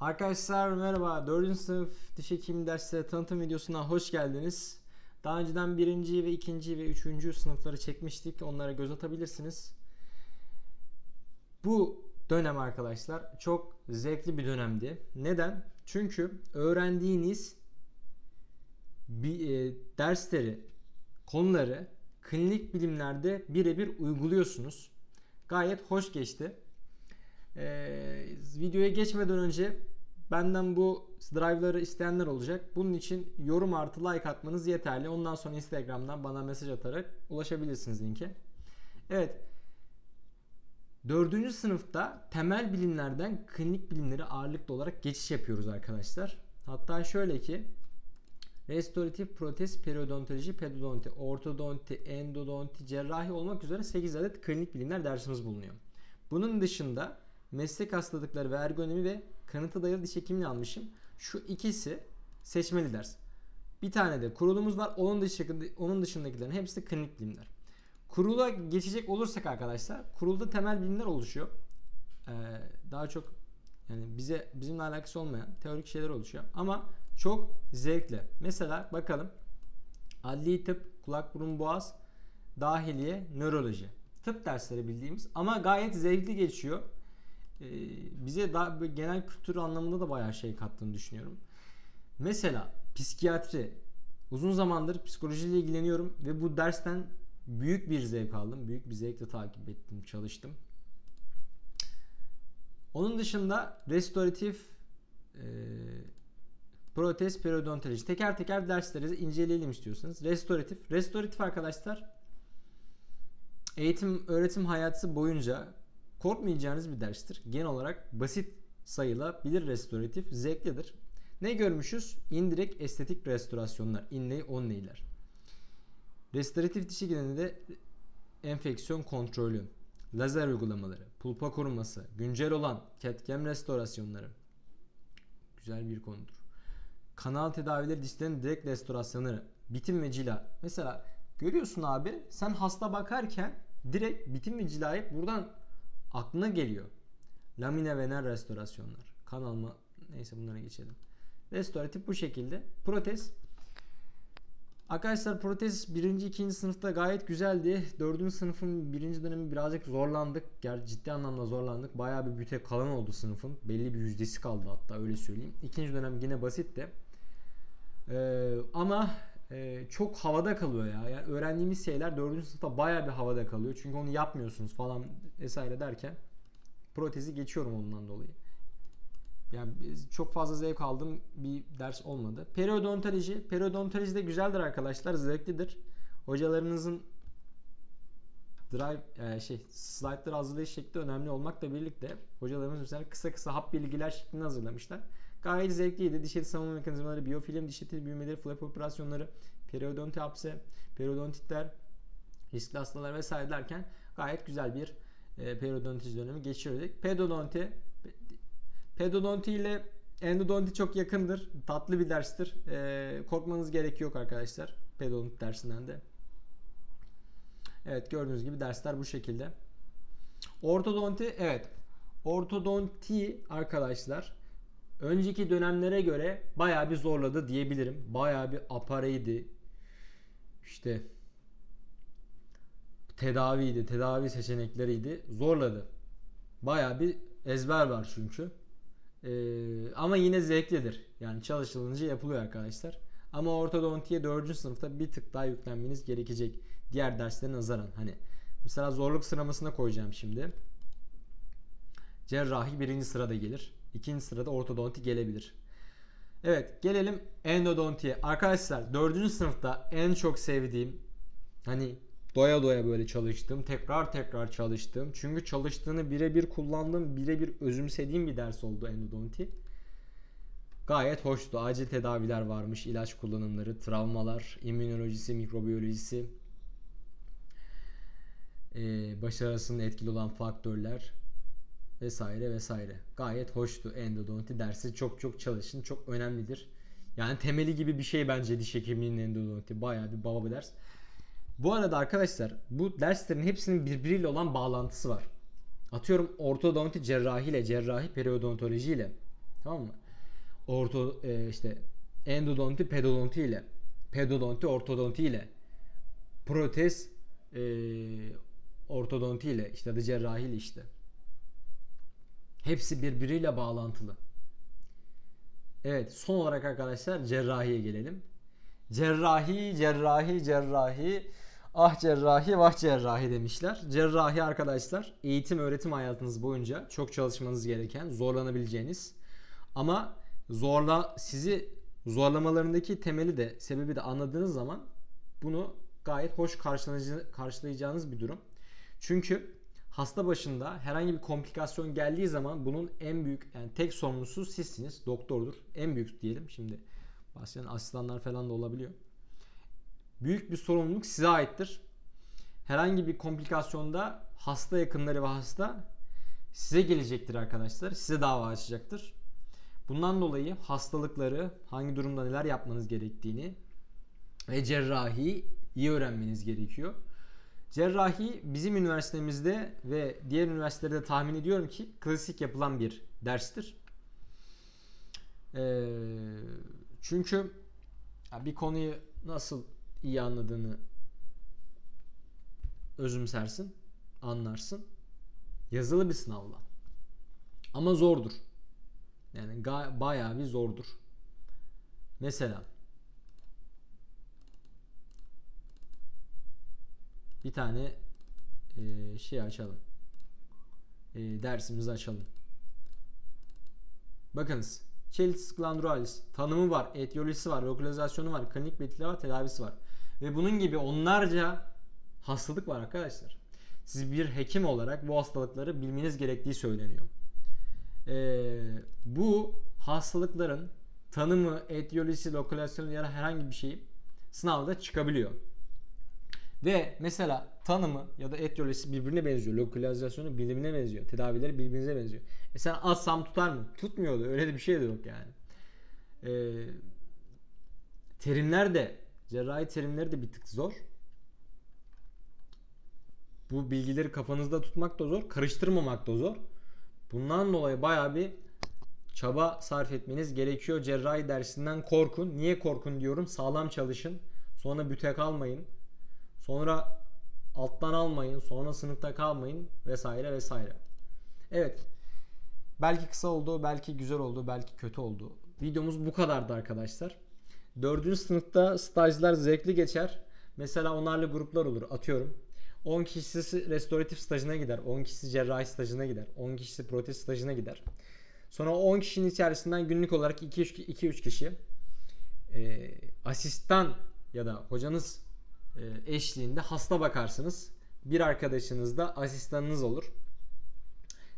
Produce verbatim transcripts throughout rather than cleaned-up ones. Arkadaşlar merhaba, dördüncü sınıf diş hekimliği dersleri tanıtım videosuna hoş geldiniz. Daha önceden birinci ve ikinci ve üçüncü sınıfları çekmiştik, onlara göz atabilirsiniz. Bu dönem arkadaşlar çok zevkli bir dönemdi. Neden? Çünkü öğrendiğiniz bir, e, dersleri, konuları klinik bilimlerde birebir uyguluyorsunuz. Gayet hoş geçti. Ee, videoya geçmeden önce benden bu drive'ları isteyenler olacak. Bunun için yorum artı like atmanız yeterli. Ondan sonra Instagram'dan bana mesaj atarak ulaşabilirsiniz linke. Evet. dördüncü sınıfta temel bilimlerden klinik bilimlere ağırlıklı olarak geçiş yapıyoruz arkadaşlar. Hatta şöyle ki restoratif, protez, periodontoloji, pedodonti, ortodonti, endodonti, cerrahi olmak üzere sekiz adet klinik bilimler dersimiz bulunuyor. Bunun dışında meslek hastalıkları ve ergonomi ve kanıta dayalı diş hekimliği almışım. Şu ikisi seçmeli ders. Bir tane de kurulumuz var. Onun dışında, onun dışındakilerin hepsi klinik bilimler. Kurula geçecek olursak arkadaşlar, kurulda temel bilimler oluşuyor. Ee, daha çok yani bize bizimle alakası olmayan teorik şeyler oluşuyor. Ama çok zevkli. Mesela bakalım. Adli tıp, kulak burun boğaz, dahiliye, nöroloji. Tıp dersleri bildiğimiz ama gayet zevkli geçiyor. Bize daha genel kültür anlamında da bayağı şey kattığını düşünüyorum. Mesela psikiyatri, uzun zamandır psikolojiyle ilgileniyorum ve bu dersten büyük bir zevk aldım. Büyük bir zevkle takip ettim, çalıştım. Onun dışında restoratif, e, protez, periodontoloji. Teker teker dersleri inceleyelim istiyorsanız. Restoratif. Restoratif arkadaşlar eğitim, öğretim hayatı boyunca korkmayacağınız bir derstir. Genel olarak basit sayılabilir restoratif. Zevklidir. Ne görmüşüz? İndirek estetik restorasyonlar. İnley, onleyler. Restoratif diş hekimliğinde enfeksiyon kontrolü, lazer uygulamaları, pulpa korunması, güncel olan ketkem restorasyonları. Güzel bir konudur. Kanal tedavileri, dişlerin direkt restorasyonları, bitim ve cila. Mesela görüyorsun abi, sen hasta bakarken direkt bitim ve cilayı buradan aklına geliyor. Lamine vener restorasyonlar. Kan alma. Neyse bunlara geçelim. Restoratif bu şekilde. Protez. Arkadaşlar protez birinci ikinci sınıfta gayet güzeldi. dördüncü sınıfın birinci dönemi birazcık zorlandık. Gerçi ciddi anlamda zorlandık. Bayağı bir büte kalan oldu sınıfın. Belli bir yüzdesi kaldı hatta, öyle söyleyeyim. ikinci dönem yine basitti. Ee, ama Ee, çok havada kalıyor ya. Yani öğrendiğimiz şeyler dördüncü sınıfta bayağı bir havada kalıyor. Çünkü onu yapmıyorsunuz falan vesaire derken protezi geçiyorum ondan dolayı. Yani çok fazla zevk aldığım bir ders olmadı. Periodontoloji. Periodontoloji de güzeldir arkadaşlar. Zevklidir. Hocalarınızın drive yani şey slaytları hazırlayış şekli önemli olmakla birlikte hocalarımız mesela kısa kısa hap bilgiler şeklinde hazırlamışlar. Gayet zevkliydi. Diş eti savunma mekanizmaları, biyofilm, diş eti büyümeleri, flap operasyonları, periodonti hapse, periodontitler, riskli hastalar vesaire derken gayet güzel bir e, periodonti dönemi geçirdik. Pedodonti. Pedodonti ile endodonti çok yakındır. Tatlı bir derstir. E, korkmanız gerek yok arkadaşlar. Pedodonti dersinden de. Evet, gördüğünüz gibi dersler bu şekilde. Ortodonti. Evet. Ortodonti arkadaşlar önceki dönemlere göre bayağı bir zorladı diyebilirim. Bayağı bir apareydi. İşte tedaviydi, tedavi seçenekleriydi. Zorladı. Bayağı bir ezber var çünkü. Ee, ama yine zevklidir. Yani çalışılınca yapılıyor arkadaşlar. Ama ortodontiye dördüncü sınıfta bir tık daha yüklenmeniz gerekecek. Diğer derslere nazaran. Hani mesela zorluk sıramasına koyacağım şimdi. Cerrahi birinci sırada gelir. İkinci sırada ortodonti gelebilir. Evet, gelelim endodontiye. Arkadaşlar dördüncü sınıfta en çok sevdiğim, hani doya doya böyle çalıştım. Tekrar tekrar çalıştım. Çünkü çalıştığını birebir kullandım. Birebir özümsediğim bir ders oldu endodonti. Gayet hoştu. Acil tedaviler varmış. İlaç kullanımları, travmalar, immünolojisi, mikrobiyolojisi. Baş arasında etkili olan faktörler. Vesaire vesaire. Gayet hoştu endodonti dersi. Çok çok çalışın. Çok önemlidir. Yani temeli gibi bir şey bence diş hekimliğinin endodonti. Bayağı bir baba bir ders. Bu arada arkadaşlar bu derslerin hepsinin birbiriyle olan bağlantısı var. Atıyorum ortodonti cerrahi ile, cerrahi periodontoloji ile. Tamam mı? Orto e, işte endodonti pedodonti ile, pedodonti ortodonti ile, protez e, ortodonti ile, işte adı cerrahi ile işte. Hepsi birbiriyle bağlantılı. Evet, son olarak arkadaşlar cerrahiye gelelim. Cerrahi, cerrahi, cerrahi, ah cerrahi, vah cerrahi demişler. Cerrahi arkadaşlar eğitim öğretim hayatınız boyunca çok çalışmanız gereken, zorlanabileceğiniz ama zorla sizi zorlamalarındaki temeli de sebebi de anladığınız zaman bunu gayet hoş karşılayacağınız bir durum. Çünkü hasta başında herhangi bir komplikasyon geldiği zaman bunun en büyük, yani tek sorumlusu sizsiniz, doktordur. En büyük diyelim şimdi. Başlayan asistanlar falan da olabiliyor. Büyük bir sorumluluk size aittir. Herhangi bir komplikasyonda hasta yakınları ve hasta size gelecektir arkadaşlar. Size dava açacaktır. Bundan dolayı hastalıkları, hangi durumda neler yapmanız gerektiğini ve cerrahi iyi öğrenmeniz gerekiyor. Cerrahi bizim üniversitemizde ve diğer üniversitelerde tahmin ediyorum ki klasik yapılan bir derstir. Ee, çünkü bir konuyu nasıl iyi anladığını özümsersin, anlarsın. Yazılı bir sınavla. Ama zordur. Yani bayağı bir zordur. Mesela bir tane e, şey açalım. E, dersimizi açalım. Bakınız. Cheilitis glandularis. Tanımı var. Etiyolojisi var. Lokalizasyonu var. Klinik belirtileri var. Tedavisi var. Ve bunun gibi onlarca hastalık var arkadaşlar. Siz bir hekim olarak bu hastalıkları bilmeniz gerektiği söyleniyor. E, bu hastalıkların tanımı, etiyolojisi, lokalizasyonu ya da herhangi bir şey sınavda çıkabiliyor. Ve mesela tanımı ya da etiyolojisi birbirine benziyor. Lokalizasyonu birbirine benziyor. Tedavileri birbirine benziyor. E sen assam tutar mı? Tutmuyordu. Öyle de bir şey de yok yani. Ee, terimler de, cerrahi terimleri de bir tık zor. Bu bilgileri kafanızda tutmak da zor. Karıştırmamak da zor. Bundan dolayı bayağı bir çaba sarf etmeniz gerekiyor. Cerrahi dersinden korkun. Niye korkun diyorum? Sağlam çalışın. Sonra büte kalmayın. Sonra alttan almayın, sonra sınıfta kalmayın vesaire vesaire. Evet. Belki kısa oldu, belki güzel oldu, belki kötü oldu. Videomuz bu kadardı arkadaşlar. dördüncü sınıfta stajlar zevkli geçer. Mesela onlarla gruplar olur, atıyorum. on kişisi restoratif stajına gider, on kişisi cerrahi stajına gider, on kişisi protez stajına gider. Sonra on kişinin içerisinden günlük olarak iki üç kişi e, asistan ya da hocanız eşliğinde hasta bakarsınız. Bir arkadaşınız da asistanınız olur.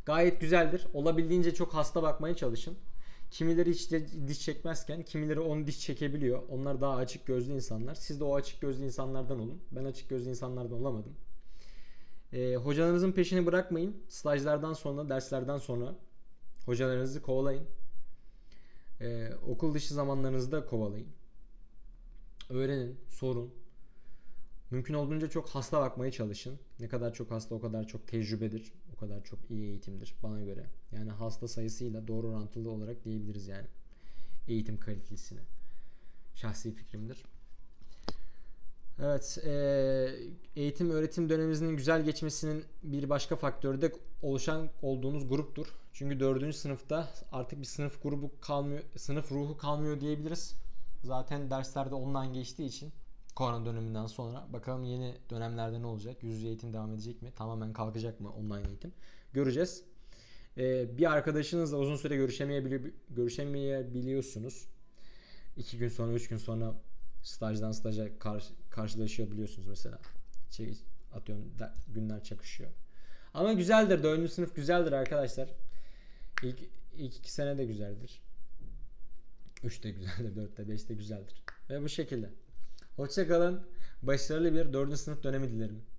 Gayet güzeldir. Olabildiğince çok hasta bakmaya çalışın. Kimileri hiç diş çekmezken kimileri onu diş çekebiliyor. Onlar daha açık gözlü insanlar. Siz de o açık gözlü insanlardan olun. Ben açık gözlü insanlardan olamadım. Ee, hocalarınızın peşini bırakmayın. Stajlardan sonra, derslerden sonra hocalarınızı kovalayın. Ee, okul dışı zamanlarınızda kovalayın. Öğrenin, sorun. Mümkün olduğunca çok hasta bakmaya çalışın. Ne kadar çok hasta o kadar çok tecrübedir. O kadar çok iyi eğitimdir bana göre. Yani hasta sayısıyla doğru orantılı olarak diyebiliriz yani. Eğitim kalitesini. Şahsi fikrimdir. Evet. Eğitim öğretim dönemimizin güzel geçmesinin bir başka faktörü de oluşan olduğunuz gruptur. Çünkü dördüncü sınıfta artık bir sınıf grubu kalmıyor, sınıf ruhu kalmıyor diyebiliriz. Zaten derslerde ondan geçtiği için. Korona döneminden sonra. Bakalım yeni dönemlerde ne olacak? Yüz yüze eğitim devam edecek mi? Tamamen kalkacak mı online eğitim? Göreceğiz. Ee, bir arkadaşınızla uzun süre görüşemeyebili- görüşemeyebiliyorsunuz. İki gün sonra, üç gün sonra stajdan staja karşı karşılaşıyor biliyorsunuz mesela. Şey, atıyorum günler çakışıyor. Ama güzeldir. Dördüncü sınıf güzeldir arkadaşlar. İlk, ilk iki sene de güzeldir. Üç de güzeldir. Dört de, beş de güzeldir. Ve bu şekilde. Hoşça kalın. Başarılı bir dördüncü sınıf dönemi dilerim.